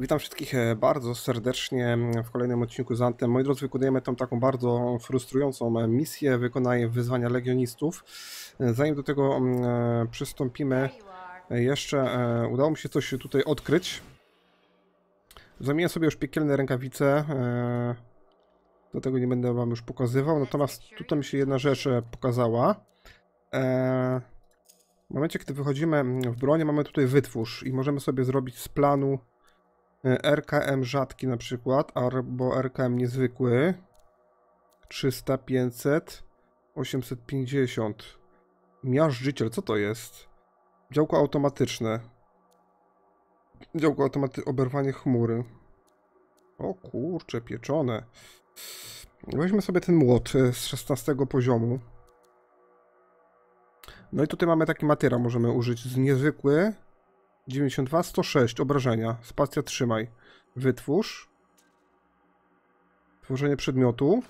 Witam wszystkich bardzo serdecznie w kolejnym odcinku z Anthem. Moi drodzy, wykonujemy tam taką bardzo frustrującą misję, wykonaj wyzwania legionistów. Zanim do tego przystąpimy, jeszcze udało mi się coś tutaj odkryć. Zamienię sobie już piekielne rękawice, do tego nie będę wam już pokazywał, natomiast tutaj mi się jedna rzecz pokazała. W momencie, kiedy wychodzimy w bronię, mamy tutaj wytwórz i możemy sobie zrobić z planu RKM rzadki na przykład, albo RKM niezwykły 300, 500, 850. Miażdżyciel, co to jest? Działko automatyczne. Działko automatyczne, oberwanie chmury. O kurcze, pieczone. Weźmy sobie ten młot z 16 poziomu. No i tutaj mamy taki materiał, możemy użyć z niezwykły 92, 106, obrażenia, spacja trzymaj, wytwórz, tworzenie przedmiotu,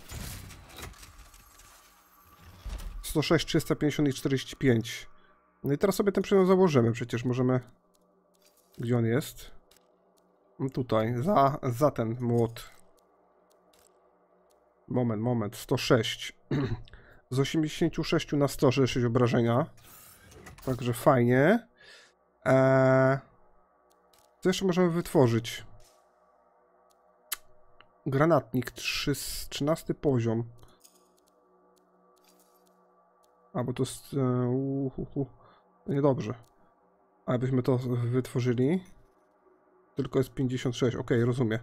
106, 350 i 45. No i teraz sobie ten przedmiot założymy, przecież możemy, gdzie on jest? Tutaj, za ten młot. Moment, 106. Z 86 na 106 obrażenia. Także fajnie. Co jeszcze możemy wytworzyć? Granatnik, 13 poziom. A, bo to jest... Niedobrze. A, byśmy to wytworzyli. Tylko jest 56, ok, rozumiem.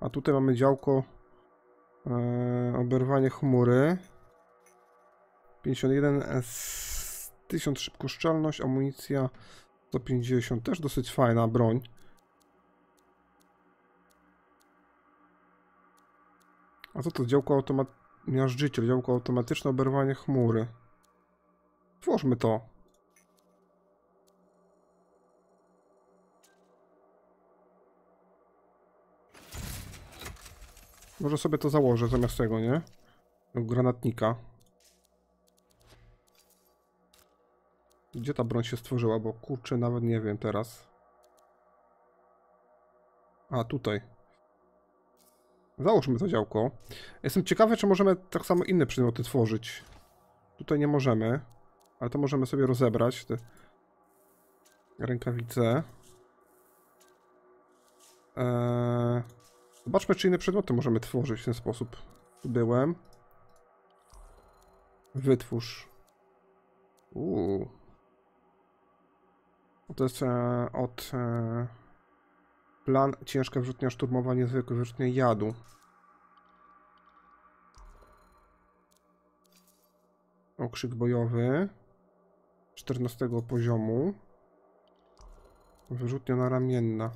A tutaj mamy działko... oberwanie chmury. 51 z 1000 szybkoszczelność, amunicja 150, też dosyć fajna broń. A co to? Działko automatyczne, miażdżyciel, działko automatyczne, oberwanie chmury. Włóżmy to. Może sobie to założę zamiast tego, nie? Granatnika. Gdzie ta broń się stworzyła? Bo kurczę, nawet nie wiem teraz. A, tutaj. Załóżmy to działko. Jestem ciekawy, czy możemy tak samo inne przedmioty tworzyć. Tutaj nie możemy. Ale to możemy sobie rozebrać. Te rękawice. Zobaczmy, czy inne przedmioty możemy tworzyć w ten sposób. Tu byłem. Wytwórz. To jest plan ciężka wyrzutnia szturmowa, niezwykła wyrzutnia jadu. Okrzyk bojowy 14 poziomu. Wyrzutnia naramienna.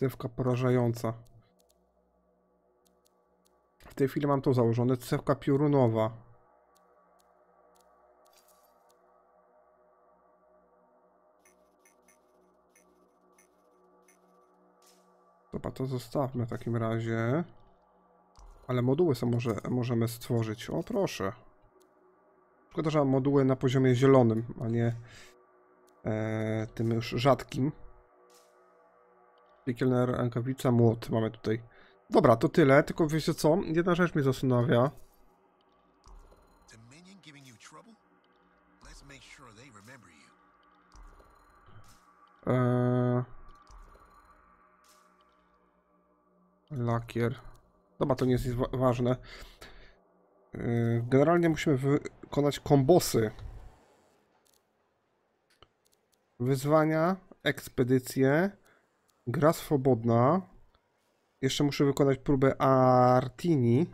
Cewka porażająca. W tej chwili mam to założone. Cewka piorunowa. Dobra, to zostawmy w takim razie. Ale moduły sobie możemy stworzyć. O, proszę. Szkoda, że mam moduły na poziomie zielonym, a nie tym już rzadkim. Piekielna rękawica, młot mamy tutaj. Dobra, to tyle. Tylko wiecie co? Jedna rzecz mnie zastanawia. Lakier. Dobra, to nie jest ważne. Generalnie musimy wykonać kombosy. Wyzwania, ekspedycje, gra swobodna. Jeszcze muszę wykonać próbę Artini.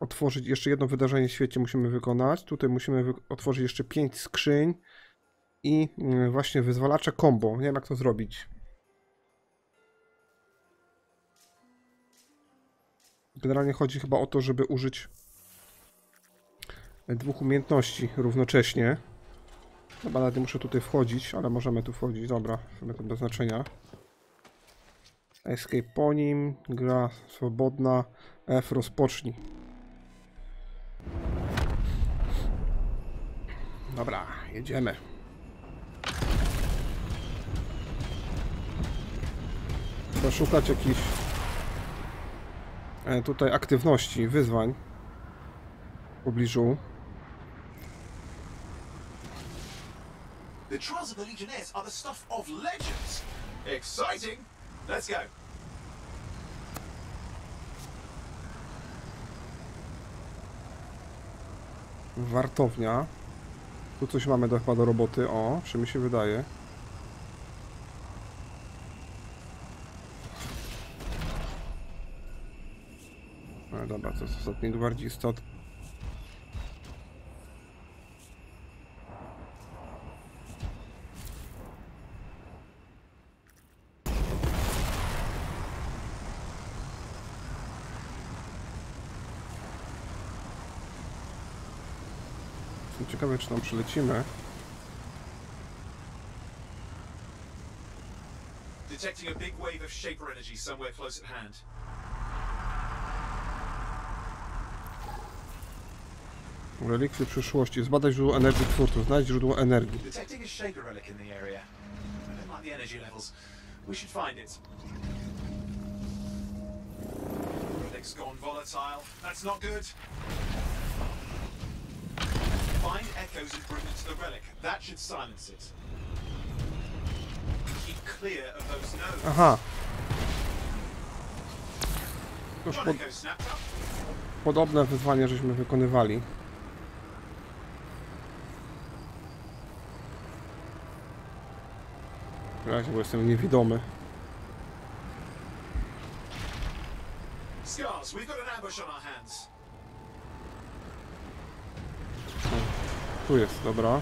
Otworzyć jeszcze jedno wydarzenie w świecie musimy wykonać. Tutaj musimy otworzyć jeszcze 5 skrzyń. I właśnie wyzwalacze combo. Nie wiem, jak to zrobić. Generalnie chodzi chyba o to, żeby użyć dwóch umiejętności równocześnie. Chyba nawet nie muszę tutaj wchodzić, ale możemy tu wchodzić. Dobra, to bez znaczenia. Escape po nim, gra swobodna, F rozpocznij. Dobra, jedziemy. Trzeba szukać jakichś tutaj aktywności, wyzwań w pobliżu. The trials of the Legionnaires are the stuff of legends. Exciting. Let's go. Wartownia. Tu coś mamy chyba do roboty. O, czy mi się wydaje. No dobra, to jest ostatni gwardzista. Ciekawe, czy tam przylecimy. Detecting a big wave of shaper energy somewhere close at hand. Relikty przyszłości. Zbadaj źródło energii twórców. Znajdź źródło energii. Detecting a shaper relic in the area. I don't like the energy levels. We should find it. Relic's gone volatile. That's not good. Find echoes and bring them to the relic. That should silence it. Keep clear of those nodes. Aha. Już podobne wyzwanie żeśmy wykonywali. W razie, bo jestem niewidomy. Scars, we've got an ambush on our hands. Tu jest, dobra.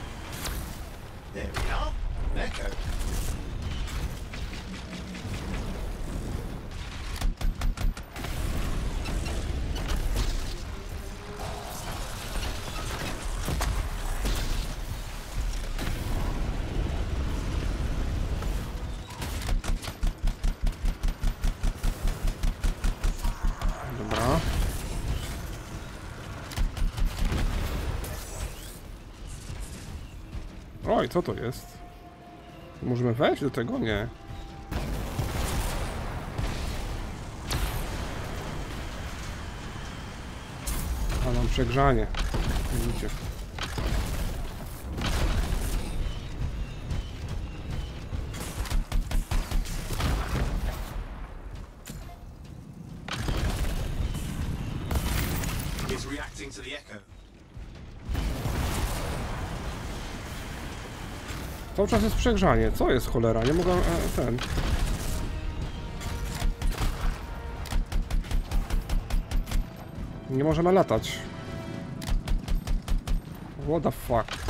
Oj, co to jest? Możemy wejść do tego? Nie. A nam przegrzanie. Widzicie. He's reacting to the echo. Cały czas jest przegrzanie. Co jest, cholera? Nie mogę... Nie możemy latać. What the fuck?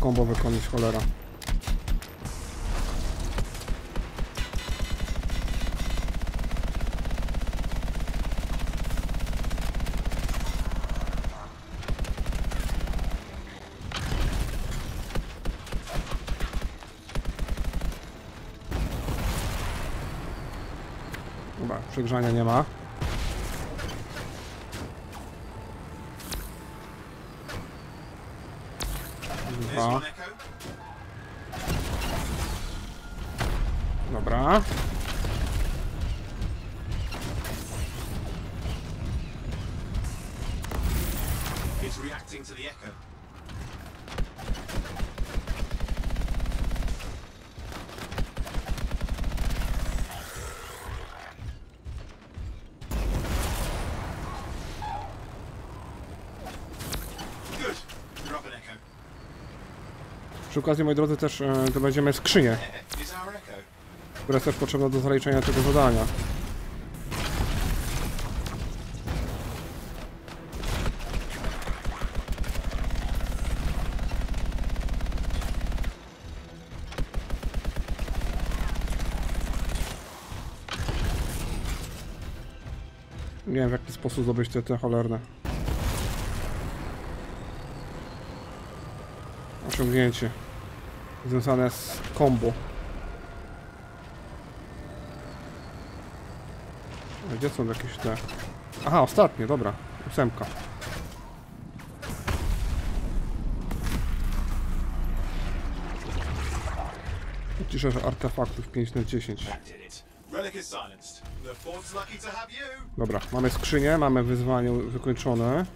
Kombo wykonać, cholera. Dobra, przegrzania nie ma. Dobra. It's reacting to the echo. Good. Drop an echo. Przy okazji, moi drodzy, też dobędziemy skrzynię, która jest też potrzebna do zaliczenia tego zadania. Nie wiem, w jaki sposób zdobyć te cholerne. Osiągnięcie. Związane z combo. Gdzie są jakieś te... Aha, ostatnie, dobra. 8. Ciszę, że artefaktów 5/10. Dobra, mamy skrzynię, mamy wyzwanie wykończone.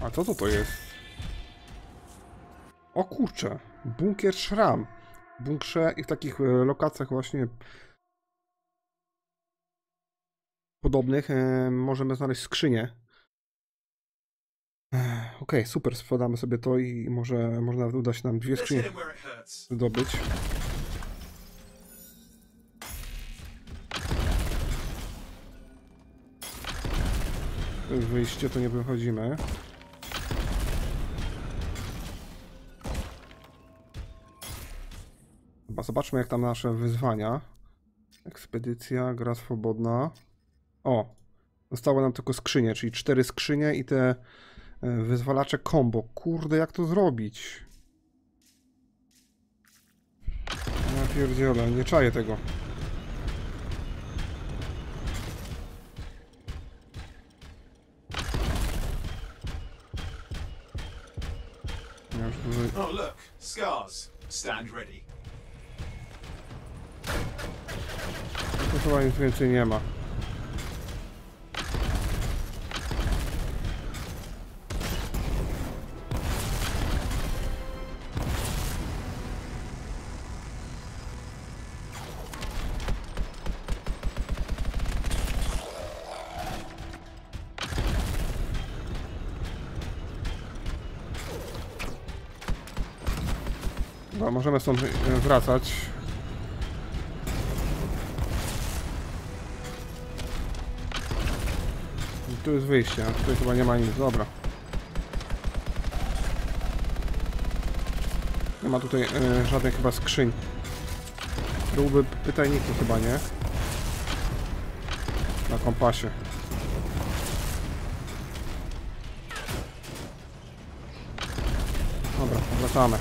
A co to jest? O kurczę, bunkier Szram. W bunkrze i w takich lokacjach właśnie podobnych możemy znaleźć skrzynię. Okej, super, sprzedamy sobie to i może nawet uda się nam 2 skrzynie zdobyć. Wyjście to nie wychodzimy. Chyba zobaczmy, jak tam nasze wyzwania. Ekspedycja, gra swobodna. O! Zostały nam tylko skrzynie, czyli 4 skrzynie i te wyzwalacze combo. Kurde, jak to zrobić? Ja pierdzielę, nie czaję tego. Ja już tutaj... O, look, scars. Stand ready. To chyba nic więcej nie ma. No, możemy stąd wracać. Tu jest wyjście, a tutaj chyba nie ma nic. Dobra. Nie ma tutaj żadnych chyba skrzyń. Byłby pytajniku chyba, nie? Na kompasie. Dobra, wracamy.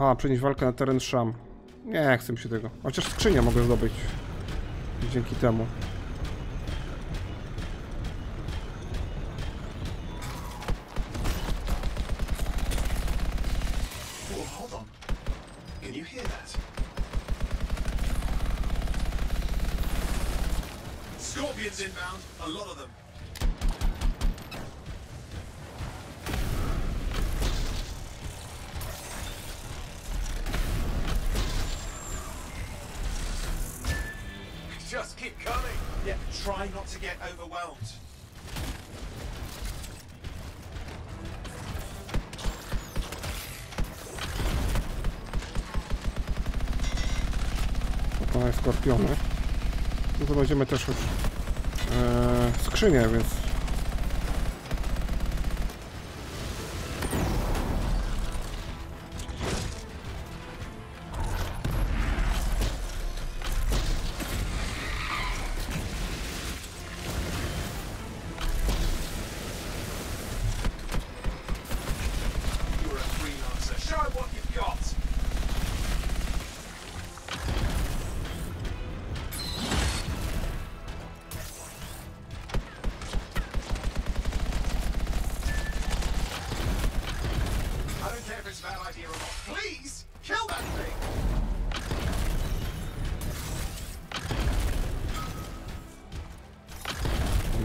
A, przenieść walkę na teren Szam. Nie chcę mi się tego. Chociaż skrzynię mogę zdobyć. Dzięki temu. Just keep coming. Yeah, try not to get overwhelmed. Pokonaj skorpiony. No to będziemy też choć skrzynię, więc.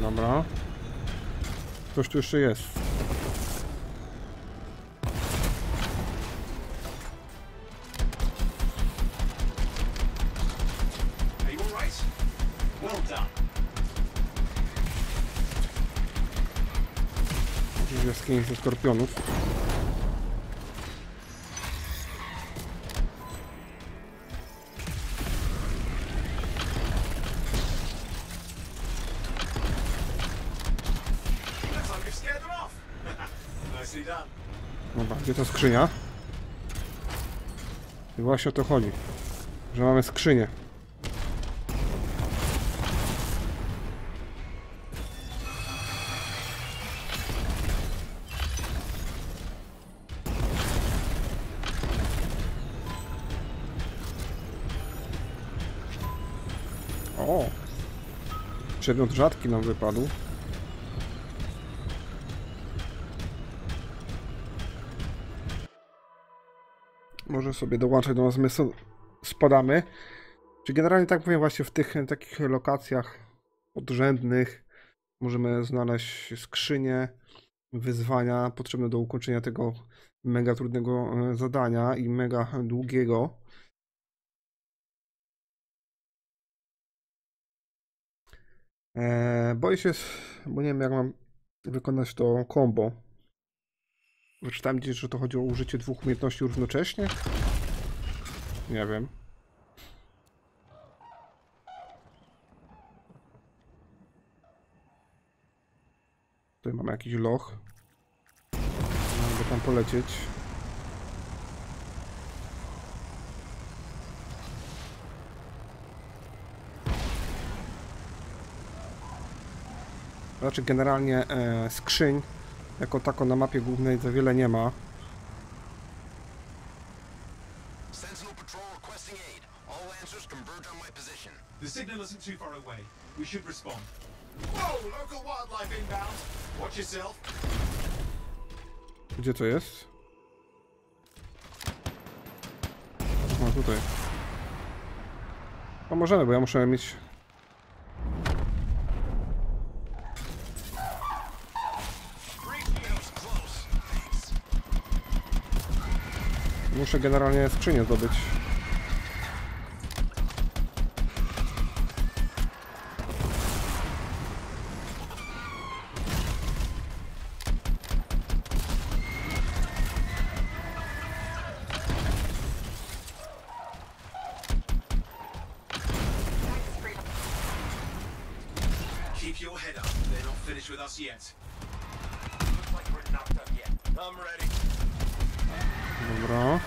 Dobra. Coś tu jeszcze jest. Jaskini ze skorpionów. Dobra, gdzie ta skrzynia? I właśnie o to chodzi, że mamy skrzynię. O! Przedmiot rzadki nam wypadł. Może sobie dołączać do nas, my spadamy. Czy generalnie tak powiem, właśnie w tych takich lokacjach odrzędnych możemy znaleźć skrzynie, wyzwania potrzebne do ukończenia tego mega trudnego zadania i mega długiego. Boję się, bo nie wiem jak mam wykonać to combo. Wyczytałem gdzieś, że to chodzi o użycie dwóch umiejętności równocześnie? Nie wiem. Tutaj mamy jakiś loch. Mogę tam polecieć. Raczej generalnie skrzyń jako tako na mapie głównej za wiele nie ma. Gdzie to jest? No tutaj. Pomożemy, bo ja muszę mieć... Muszę generalnie skrzynię zdobyć. Dobra.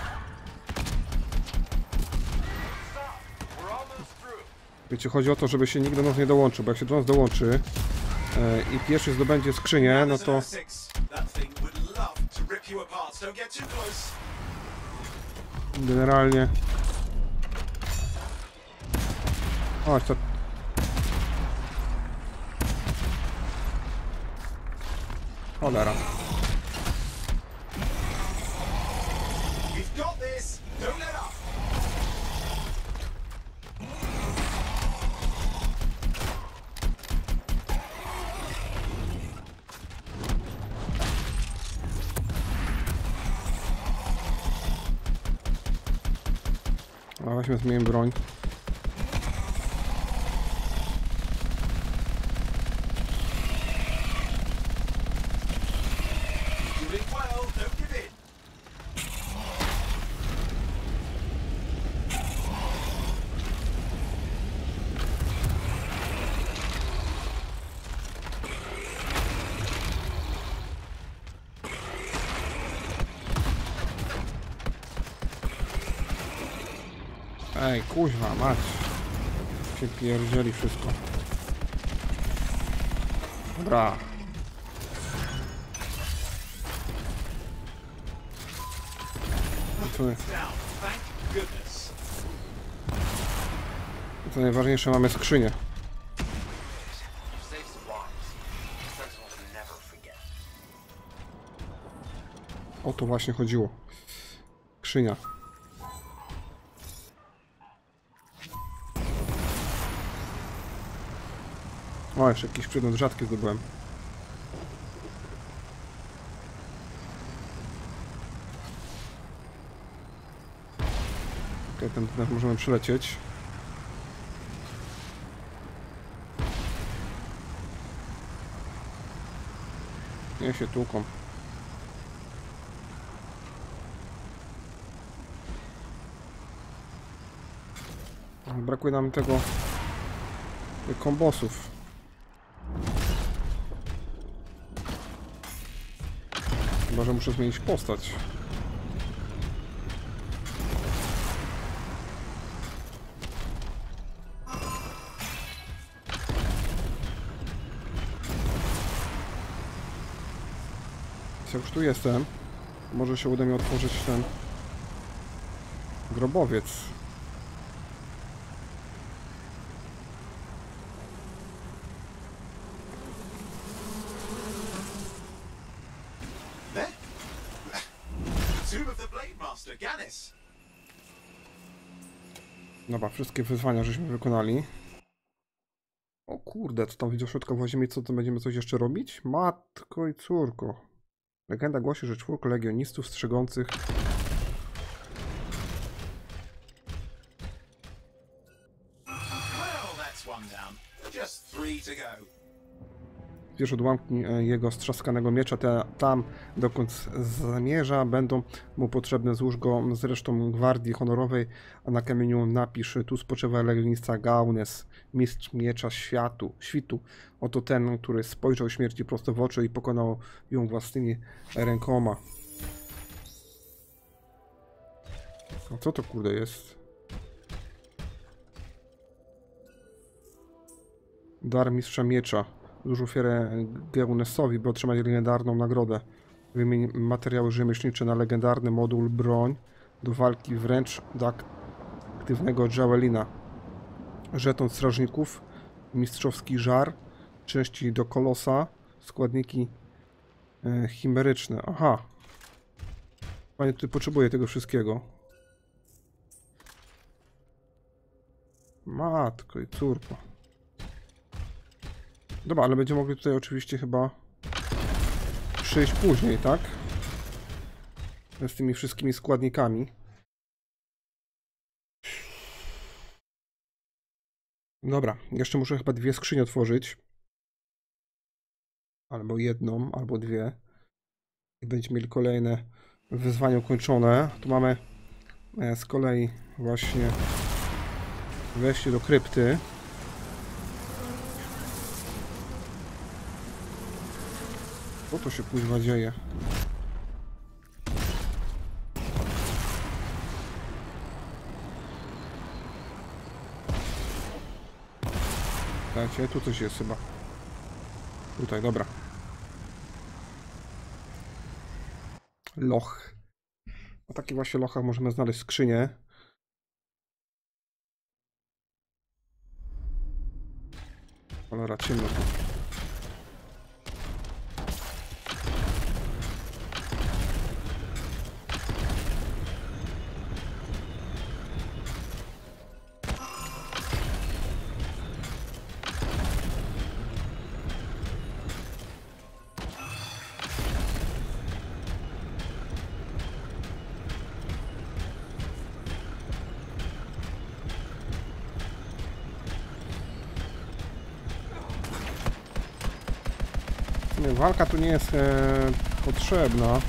Wiecie, chodzi o to, żeby się nikt do nas nie dołączył, bo jak się do nas dołączy i pierwszy zdobędzie skrzynię, no to... Generalnie... O, to... Cholera. A weźmy zmienię broń. Ej, kuźwa, mać. Się pierdzieli wszystko. Dobra. Co najważniejsze, mamy skrzynię. O to właśnie chodziło. Skrzynia. O, jeszcze jakiś przedmiot rzadki zdobyłem. Ok, ten tutaj możemy przelecieć. Niech się tłuką. Brakuje nam tego... kombosów. Chyba, że muszę zmienić postać. Ja już tu jestem. Może się uda mi otworzyć ten grobowiec. Dobra, wszystkie wyzwania żeśmy wykonali. O kurde, co tam widzę w środku włazimy, co to będziemy coś jeszcze robić? Matko i córko. Legenda głosi, że 4 legionistów strzegących wiesz, odłamki jego strzaskanego miecza tam, dokąd zamierza, będą mu potrzebne. Złóż go z resztą gwardii honorowej, a na kamieniu napisz: tu spoczywa legionista Gaunes, mistrz miecza świtu. Oto ten, który spojrzał śmierci prosto w oczy i pokonał ją własnymi rękoma. A co to kurde jest? Dar mistrza miecza. Złóż ofiarę Geunesowi, by otrzymać legendarną nagrodę. Wymień materiały rzemieślnicze na legendarny moduł broń do walki wręcz do aktywnego Javelina. Żeton strażników, mistrzowski żar, części do Kolosa, składniki chimeryczne. Aha. Panie, ty potrzebuję tego wszystkiego. Matko i córko. Dobra, ale będziemy mogli tutaj oczywiście chyba przyjść później, tak? Z tymi wszystkimi składnikami. Dobra, jeszcze muszę chyba 2 skrzynie otworzyć. Albo jedną, albo 2. I będziemy mieli kolejne wyzwanie ukończone. Tu mamy z kolei właśnie wejście do krypty. Co to się kuźwa dzieje? Dajcie, tu coś jest chyba. Tutaj, dobra. Loch. Na takich właśnie lochach możemy znaleźć skrzynię. Cholera, ciemno tu. Walka tu nie jest potrzebna.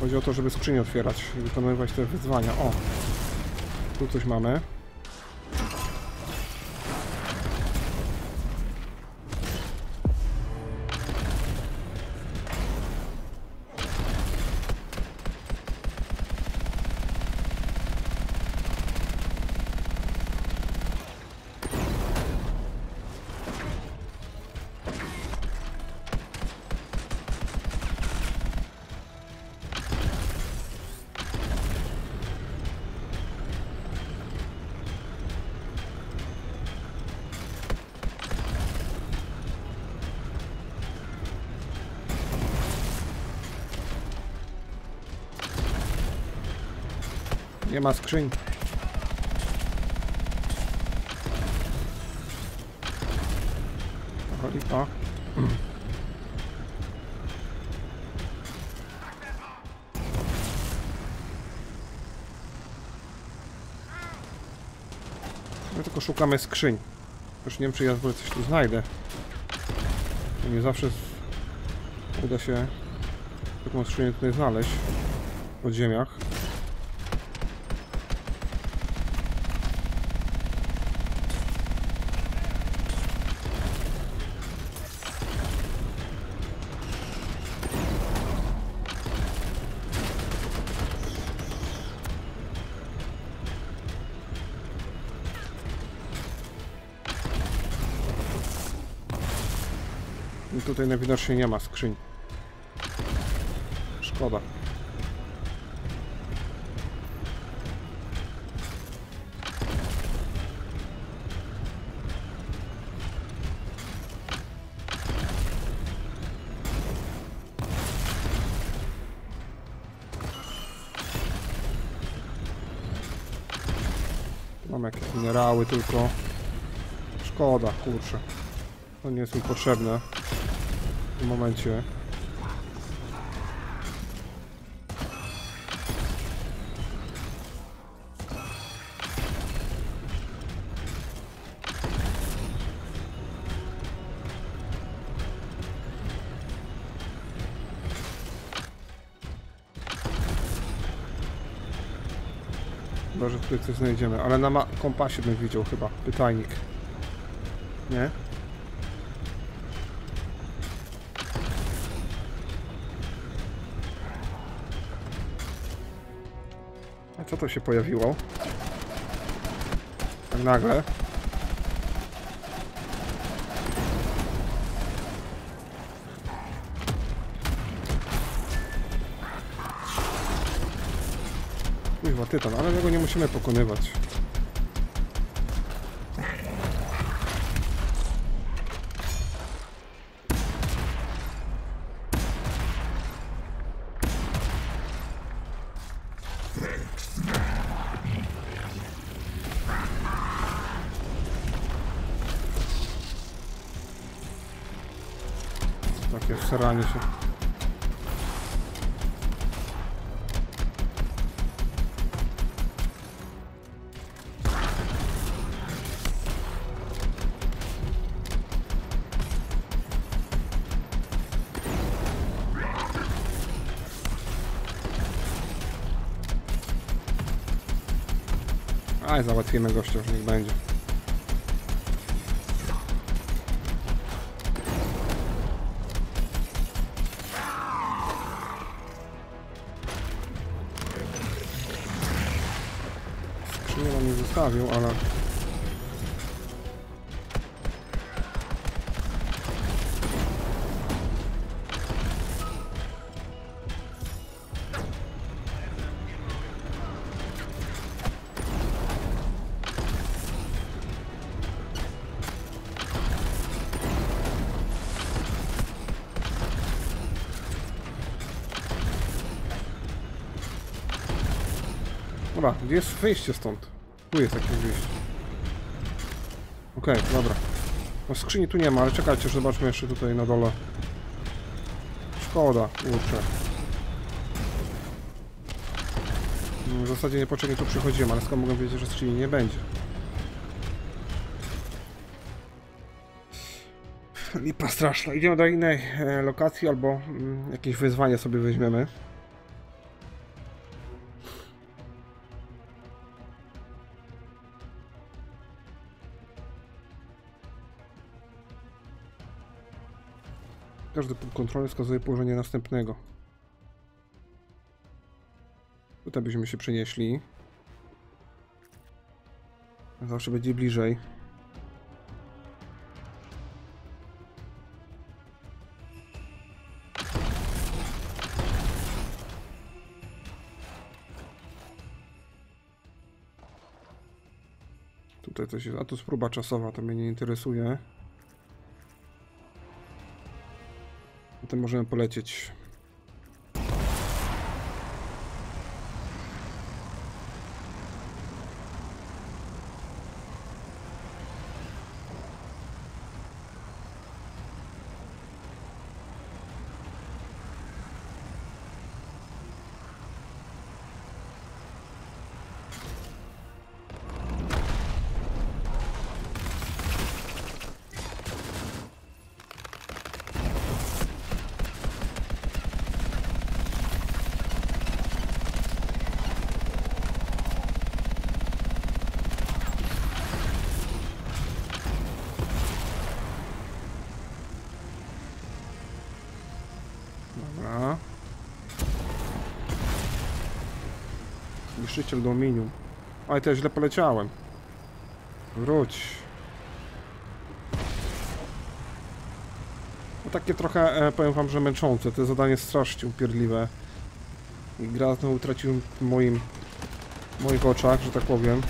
Chodzi o to, żeby skrzynię otwierać i wykonywać te wyzwania. O! Tu coś mamy. Nie ma skrzyń. Lipa. My tylko szukamy skrzyń. Już nie wiem, czy ja w ogóle coś tu znajdę. Nie zawsze uda się taką skrzynię tutaj znaleźć w podziemiach. Tutaj najwidoczniej nie ma skrzyń. Szkoda. Mam jakieś minerały tylko. Szkoda, kurczę. To nie jest mi potrzebne. W tym momencie. Chyba, że tutaj coś znajdziemy, ale na kompasie bym widział chyba pytajnik. Nie? Co to się pojawiło? Tak nagle. Kurwa, tytan, ale tego nie musimy pokonywać. Szramy się. Aj, załatwimy gościa, już niech będzie. Ale dobra, gdzie jest wyjście stąd? Tu jest jakieś wyjście. Okej, dobra. No skrzyni tu nie ma, ale czekajcie, zobaczmy jeszcze tutaj na dole. Szkoda, kurczę. W zasadzie niepotrzebnie tu przychodziłem, ale skąd mogę wiedzieć, że skrzyni nie będzie? Lipa straszna. Idziemy do innej lokacji albo jakieś wyzwanie sobie weźmiemy. Każdy punkt kontroli wskazuje położenie następnego. Tutaj byśmy się przenieśli. Zawsze będzie bliżej. Tutaj coś jest. A tu próba czasowa, to mnie nie interesuje. Potem możemy polecieć. niszczyciel dominium. Aj, to ja źle poleciałem. Wróć. No takie trochę, powiem wam, że męczące. To zadanie strasznie upierdliwe. I gra znowu utraciła w moich oczach, że tak powiem.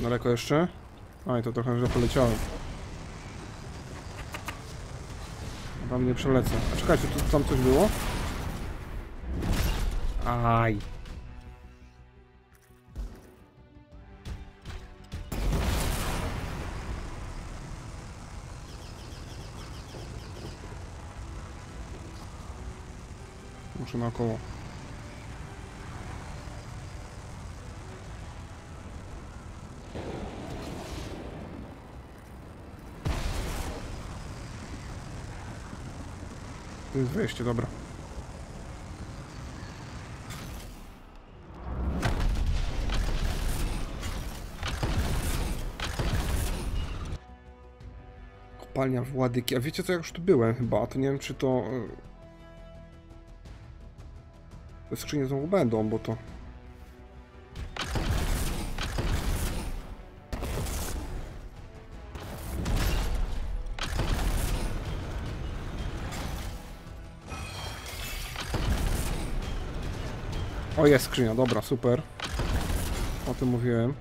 Daleko jeszcze? Aj, to trochę źle poleciałem. Tam nie przelecę. A czekajcie, tu tam coś było? Aj. Muszę naokoło. Wejście, dobra. Kopalnia Władyki. A wiecie co, ja już tu byłem chyba, to nie wiem czy to... Te skrzynie znowu będą, bo to... O, jest skrzynia, dobra, super. O tym mówiłem.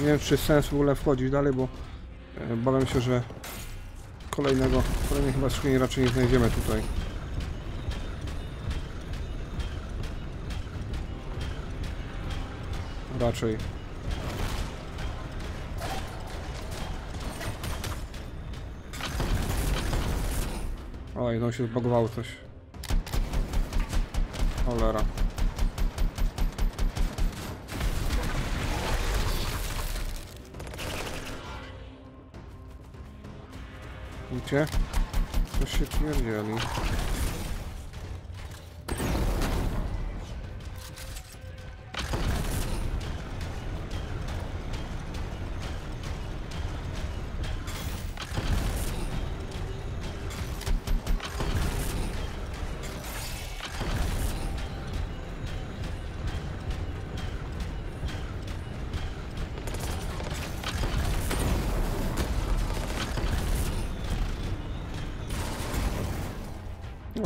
Nie wiem, czy sens w ogóle wchodzić dalej, bo obawiam się, że kolejnej chyba skrzyni raczej nie znajdziemy tutaj. Raczej. Oj, no się zbagowało coś. Cholera. Widzicie? Coś się twierdzieli.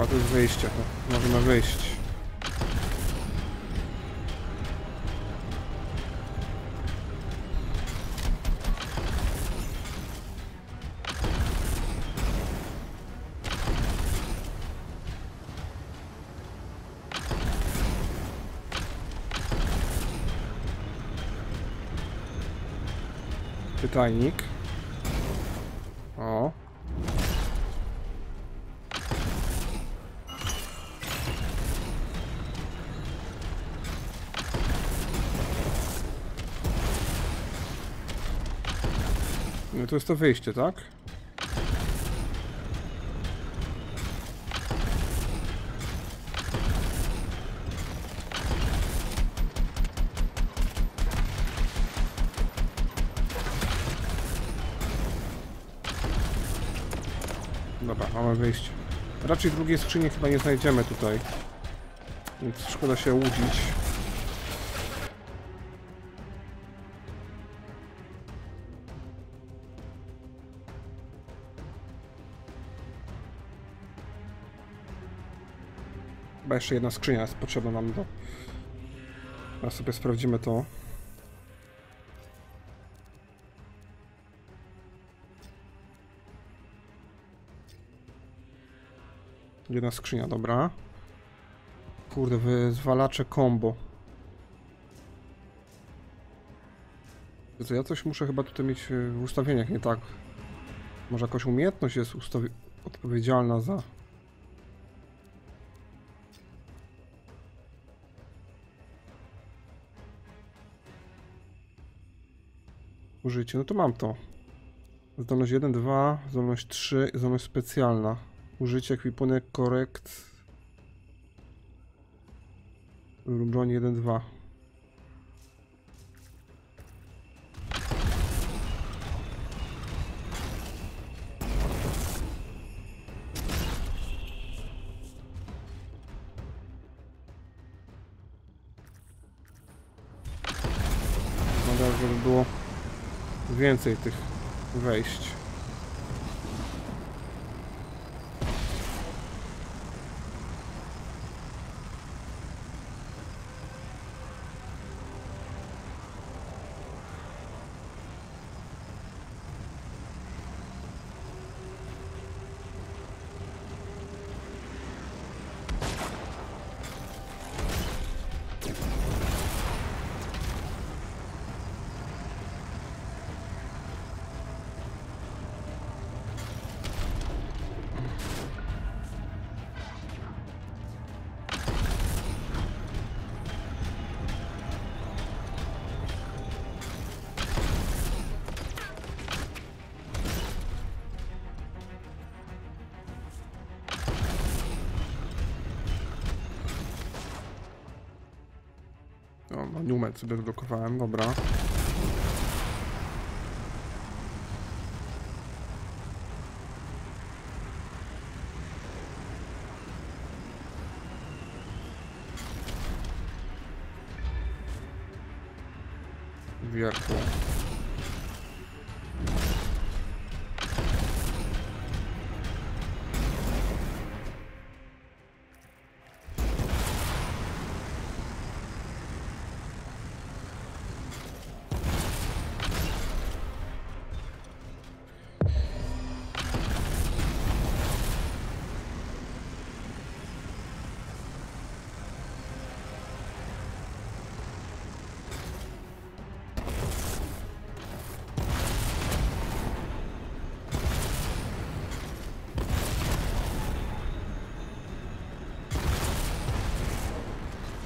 A to jest wyjście, to możemy wyjść. Pytajnik. O. To jest to wyjście, tak? Dobra, mamy wyjście. Raczej drugiej skrzyni chyba nie znajdziemy tutaj. Więc szkoda się łudzić. Chyba jeszcze jedna skrzynia jest potrzebna nam do... Teraz sobie sprawdzimy to. Jedna skrzynia, dobra. Kurde, wyzwalacze combo. Wiesz, ja coś muszę chyba tutaj mieć w ustawieniach, nie tak. Może jakaś umiejętność jest odpowiedzialna za... użycie. No to mam to. Zdolność 1, 2, zdolność 3, zdolność specjalna. Użycie, ekwipunek, korekt... lub broń 1, 2. Więcej tych wejść. Numet sobie zblokowałem, dobra. Wiertło.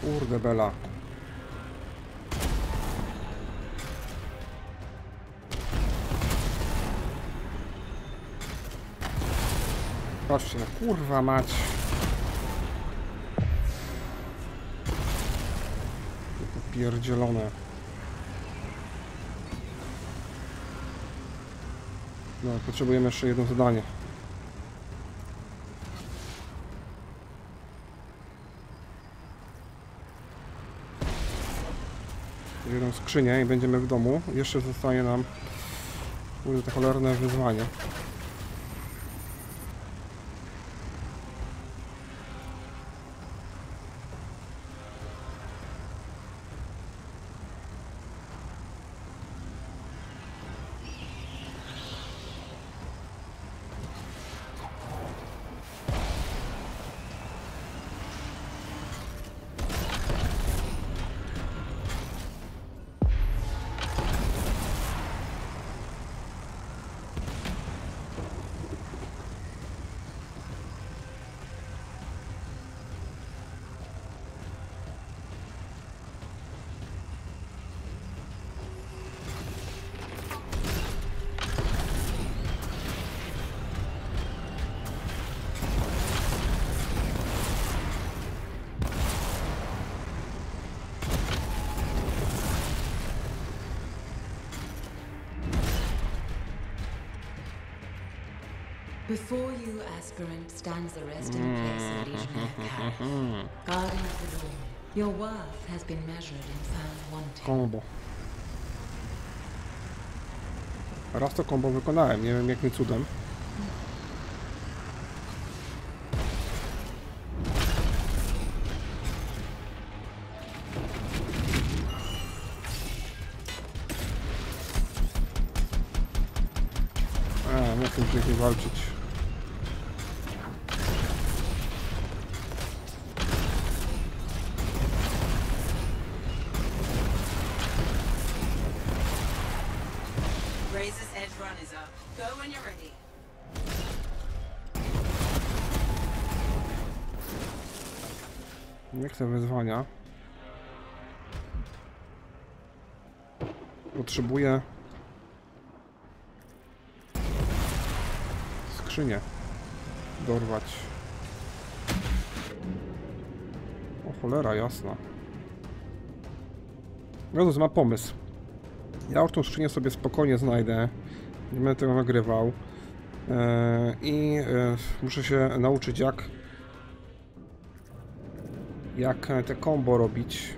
Kurde bela. Patrzcie, kurwa mać. Popierdzielone. No, potrzebujemy jeszcze jedno zadanie. Jedną skrzynię i będziemy w domu. Jeszcze zostanie nam te cholerne wyzwanie. Before you, aspirant, stands the rest in place of Legionnaire Paris, guardian of the dawn. Your worth has been measured and found wanting. Kombo. Raz to kombo wykonałem, nie wiem jakim cudem. Nie chcę już nie walczyć. run is up. Go when you're ready. Nie chcę wyzwania. Potrzebuję skrzynię dorwać. O cholera jasna. Jezus, ma pomysł. Ja już tą skrzynię sobie spokojnie znajdę. Nie będę tego nagrywał. I muszę się nauczyć jak te combo robić.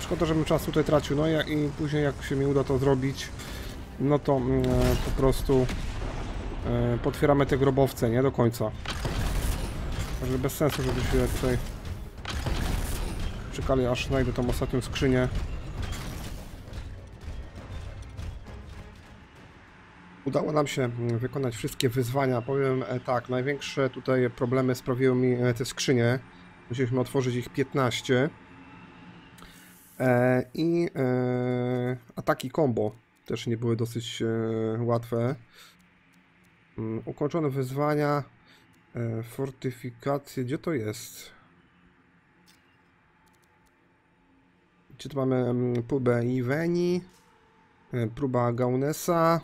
Szkoda, żebym czas tutaj tracił. No i później jak się mi uda to zrobić, no to po prostu potwieramy te grobowce, nie? Do końca. Także bez sensu, żeby się tutaj czekali, aż znajdę tą ostatnią skrzynię. Udało nam się wykonać wszystkie wyzwania. Powiem tak, największe tutaj problemy sprawiły mi te skrzynie. Musieliśmy otworzyć ich 15. I ataki combo też nie były dosyć łatwe. Ukończone wyzwania, fortyfikacje, gdzie to jest? Gdzie tu mamy próbę Iweni, próba Gaunesa,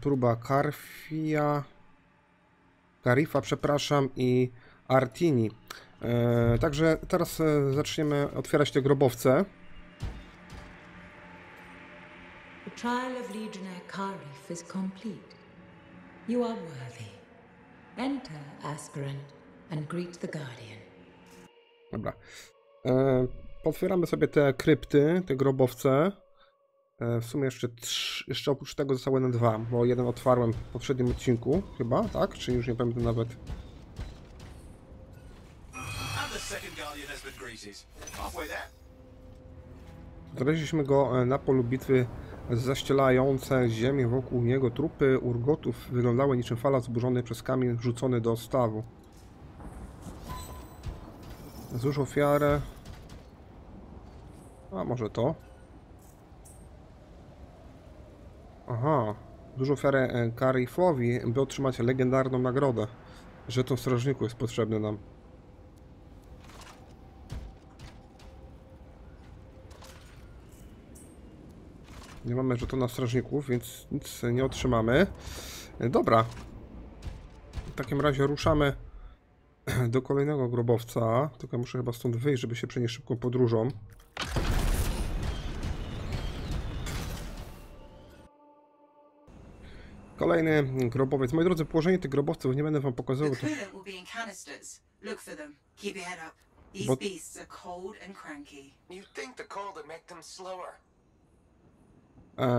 próba Karifa, przepraszam, i Artini. Także teraz zaczniemy otwierać te grobowce. The trial of Legionnaire Karif is complete. You are worthy. Enter, aspirant, and greet the guardian. Dobra. Otwieramy sobie te krypty, te grobowce. W sumie jeszcze oprócz tego zostały na 2, bo jeden otwarłem w poprzednim odcinku, chyba, tak? Czy już nie pamiętam nawet. Znaleźliśmy go na polu bitwy. Zaścielające ziemię wokół niego trupy urgotów wyglądały niczym fala zburzony przez kamień rzucony do stawu. Złóż ofiarę. A może to? Aha. Złóż ofiarę Karifowi, by otrzymać legendarną nagrodę. Żeton strażniku jest potrzebny nam. Nie mamy żetona strażników, więc nic nie otrzymamy. Dobra. W takim razie ruszamy do kolejnego grobowca. Tylko muszę chyba stąd wyjść, żeby się przenieść szybką podróżą. Kolejny grobowiec. Moi drodzy, położenie tych grobowców nie będę wam pokazywał. Bo...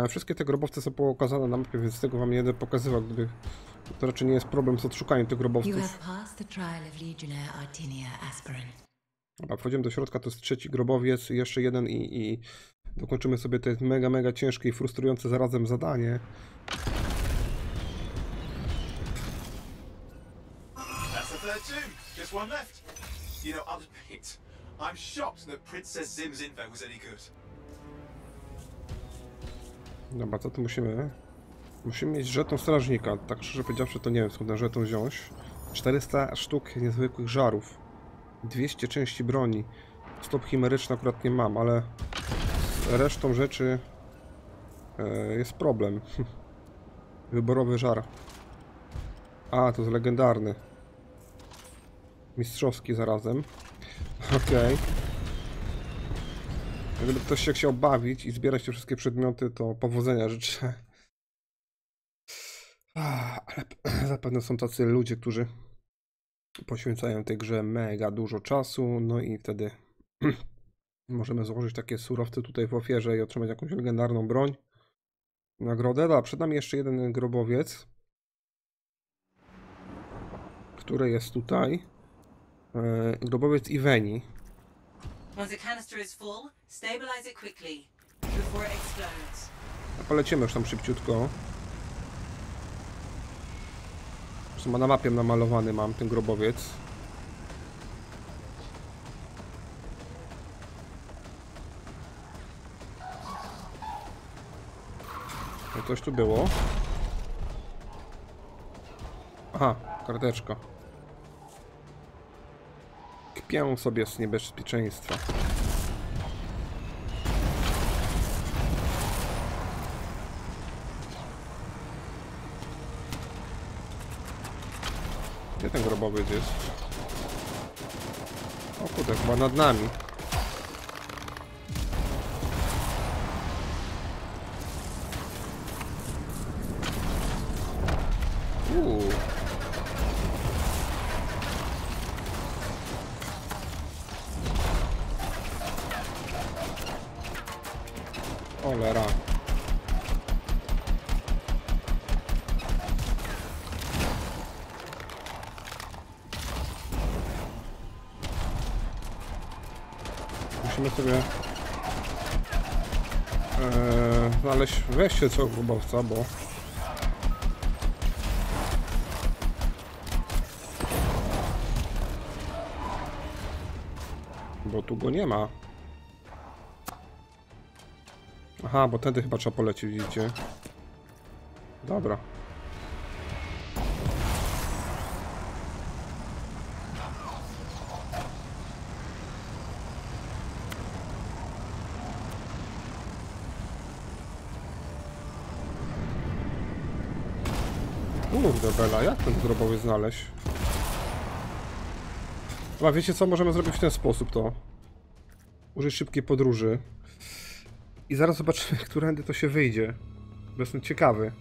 Wszystkie te grobowce są pokazane na mapie, więc tego wam nie będę pokazywał, gdyby to raczej nie jest problem z odszukaniem tych grobowców. Dobra, wchodzimy do środka, to jest 3. grobowiec, jeszcze jeden i dokończymy sobie te mega ciężkie i frustrujące zarazem zadanie. Dobra, co tu musimy? Musimy mieć żeton strażnika. Tak szczerze powiedziawszy, to nie wiem skąd na żeton wziąć. 400 sztuk niezwykłych żarów. 200 części broni. Stop chimeryczny akurat nie mam, ale z resztą rzeczy jest problem. Wyborowy żar. A, to jest legendarny. Mistrzowski zarazem. Okej. Okay. Gdyby ktoś się chciał bawić i zbierać te wszystkie przedmioty, to powodzenia życzę. Ale zapewne są tacy ludzie, którzy poświęcają tej grze mega dużo czasu, no i wtedy możemy złożyć takie surowce tutaj w ofierze i otrzymać jakąś legendarną broń. Nagrodę. A przed nami jeszcze jeden grobowiec, który jest tutaj. Grobowiec Iweni. Polecimy już tam szybciutko. Zresztą na mapie namalowany mam ten grobowiec. coś tu było. Aha, karteczka. Kpię sobie z niebezpieczeństwa. Gdzie ten grobowiec jest? O kurde, chyba nad nami. Cholera. Musimy sobie znaleźć, weźcie co grubowca, bo tu go nie ma. Aha, bo tędy chyba trzeba polecić, widzicie? Dobra. Kurde bela, jak ten grobowiec znaleźć? A wiecie co, możemy zrobić w ten sposób to. Użyj szybkiej podróży. I zaraz zobaczymy, którędy to się wyjdzie. Bo jestem ciekawy.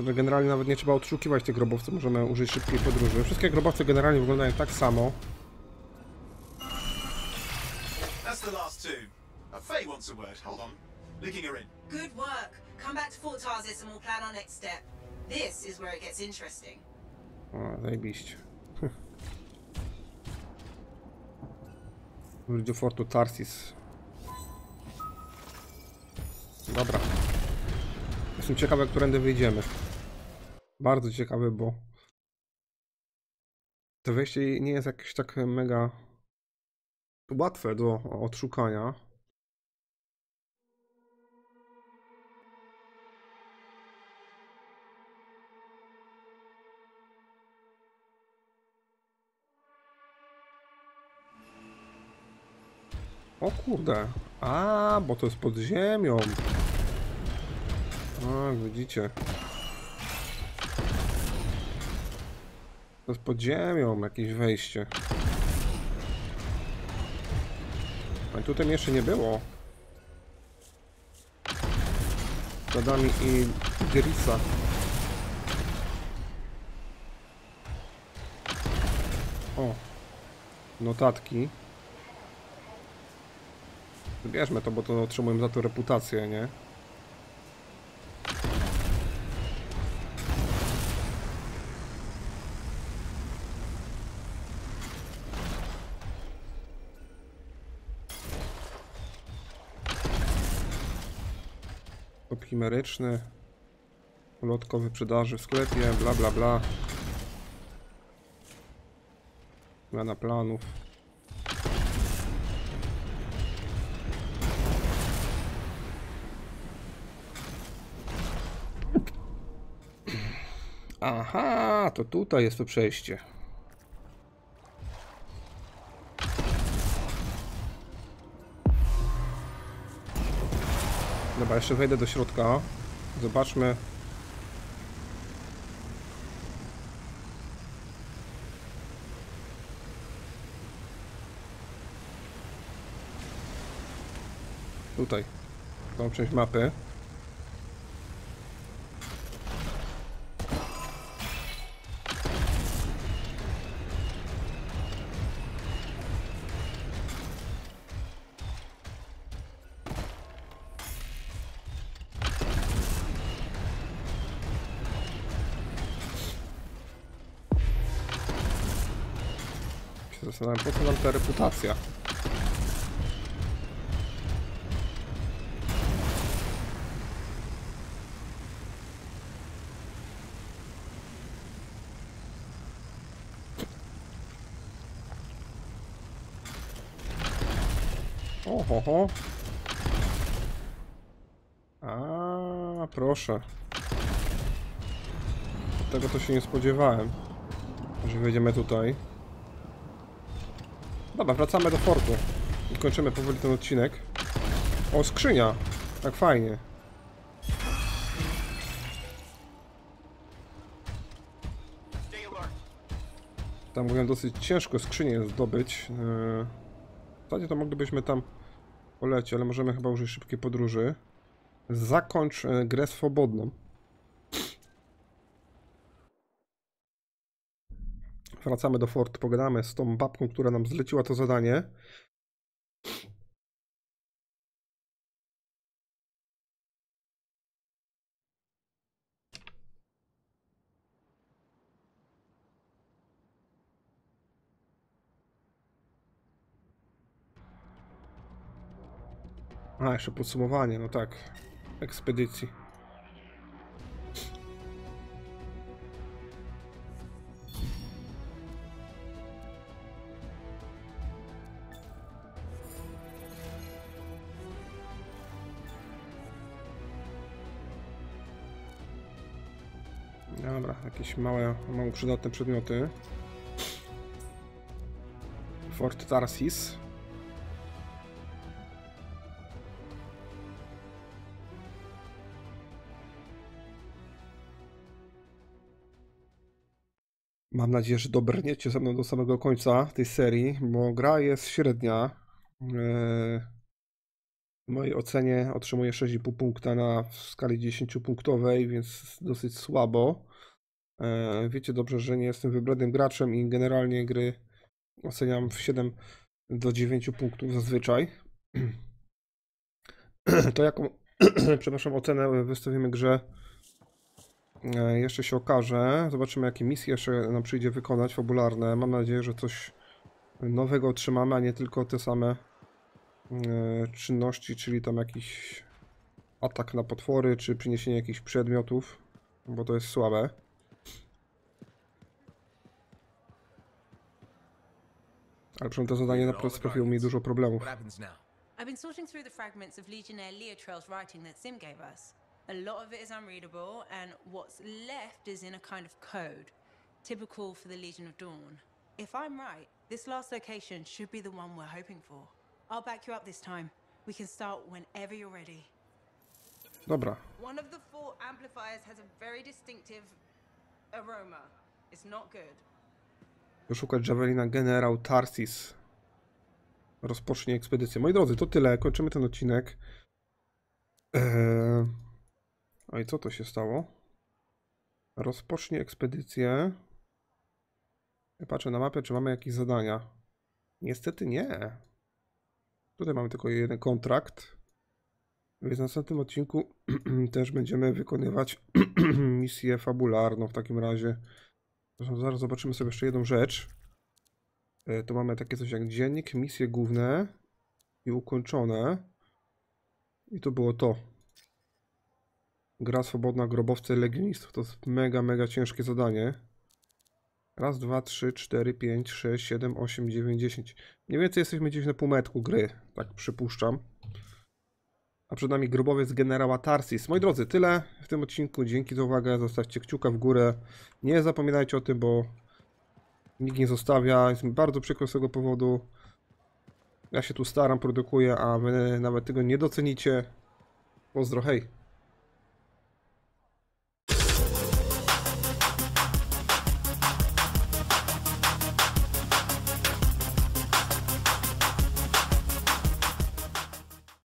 Generalnie nawet nie trzeba odszukiwać tych grobowców. Możemy użyć szybkiej podróży. Wszystkie grobowce generalnie wyglądają tak samo. Good work. Come back to Fort Tarsis and we'll plan our next step. This is where it gets interesting. O, zajebiście. Do Fortu Tarsis. Dobra. Jestem ciekawy, którędy wyjdziemy. Bardzo ciekawy, bo to wejście nie jest jakieś tak mega łatwe do odszukania. O kurde, a bo to jest pod ziemią. A, widzicie. To jest pod ziemią jakieś wejście. A tutaj jeszcze nie było. Zadami i Grisa. O. Notatki. Bierzmy to, bo to otrzymujemy za to reputację, nie? Top chimeryczny, ulotkowy wyprzedaży w sklepie, bla bla bla. Zmiana planów. Aha, to tutaj jest to przejście. Dobra, jeszcze wejdę do środka. Zobaczmy. Tutaj. Tą część mapy. Po co nam ta reputacja? Oho. A proszę. Tego to się nie spodziewałem, że wejdziemy tutaj. Dobra, wracamy do fortu. I kończymy powoli ten odcinek. O, skrzynia! Tak fajnie. Tam mówią dosyć ciężko skrzynię zdobyć. W zasadzie to moglibyśmy tam polecieć, ale możemy chyba użyć szybkiej podróży. Zakończ grę swobodną. Wracamy do fort, pogadamy z tą babką, która nam zleciła to zadanie. A, jeszcze podsumowanie, no tak, ekspedycji. Dobra, jakieś mało przydatne przedmioty. Fort Tarsis. Mam nadzieję, że dobrniecie ze mną do samego końca tej serii, bo gra jest średnia. W mojej ocenie otrzymuję 6,5 punkta w skali 10-punktowej, więc dosyć słabo. Wiecie dobrze, że nie jestem wybrednym graczem i generalnie gry oceniam w 7 do 9 punktów zazwyczaj. To jaką przepraszam, ocenę wystawimy grze, jeszcze się okaże. Zobaczymy, jakie misje jeszcze nam przyjdzie wykonać fabularne. Mam nadzieję, że coś nowego otrzymamy, a nie tylko te same czynności, czyli tam jakiś atak na potwory, czy przyniesienie jakichś przedmiotów, bo to jest słabe. Ale przynajmniej to zadanie naprawdę sprawiło mi dużo problemów. I've been sorting through the fragments of Legionnaire Leotrell's writing that Sim gave us. A lot of it is unreadable, and what's left is in a kind of code, typical for the Legion of Dawn. If I'm right, this last location should be the one we're hoping for. I'll back you up this time. We can start whenever you're ready. Dobra. One of the four amplifiers has a very distinctive aroma. It's not good. Poszukać Javelina generał Tarsis. Rozpocznie ekspedycję. Moi drodzy, to tyle. Kończymy ten odcinek. Oj, co to się stało? Rozpocznie ekspedycję. Patrzę na mapę, czy mamy jakieś zadania. Niestety nie. Tutaj mamy tylko jeden kontrakt. Więc w następnym odcinku też będziemy wykonywać misję fabularną w takim razie. Zresztą zaraz zobaczymy sobie jeszcze jedną rzecz. Tu mamy takie coś jak dziennik, misje główne i ukończone. I to było to. Gra swobodna, grobowce legionistów. To jest mega ciężkie zadanie. Raz, dwa, trzy, cztery, pięć, sześć, siedem, osiem, dziewięć, 10. Mniej więcej jesteśmy gdzieś na półmetku gry, tak przypuszczam. A przed nami grobowiec generała Tarsis. Moi drodzy, tyle w tym odcinku. Dzięki za uwagę. Zostawcie kciuka w górę. Nie zapominajcie o tym, bo nikt nie zostawia. Jest mi bardzo przykro z tego powodu. Ja się tu staram, produkuję, a wy nawet tego nie docenicie. Pozdro, hej!